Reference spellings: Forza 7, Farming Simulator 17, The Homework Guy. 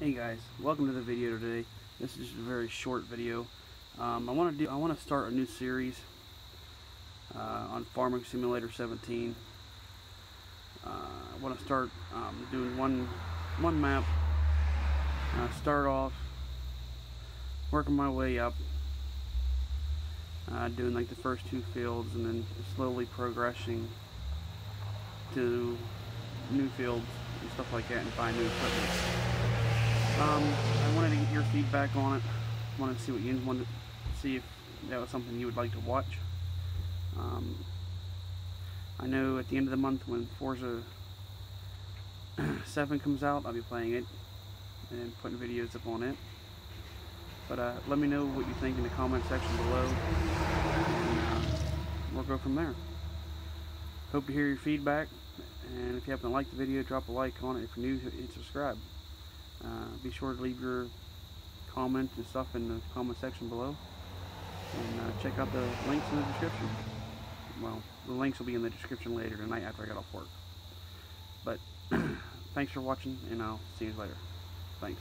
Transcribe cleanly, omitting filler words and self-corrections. Hey guys, welcome to the video today. This is just a very short video. I want to start a new series on Farming Simulator 17. I want to start doing one map. I start off working my way up, doing like the first two fields, and then slowly progressing to new fields and stuff like that, and buy new equipment. I wanted to get your feedback on it. I wanted to see what you wanted to see, if that was something you would like to watch. I know at the end of the month when Forza 7 comes out, I'll be playing it and putting videos up on it. But let me know what you think in the comment section below, and we'll go from there. Hope to hear your feedback, and if you happen to like the video, drop a like on it. If you're new, hit subscribe. Be sure to leave your comment and stuff in the comment section below, and check out the links in the description. Well, the links will be in the description later tonight after I get off work. But thanks for watching, and I'll see you later. Thanks.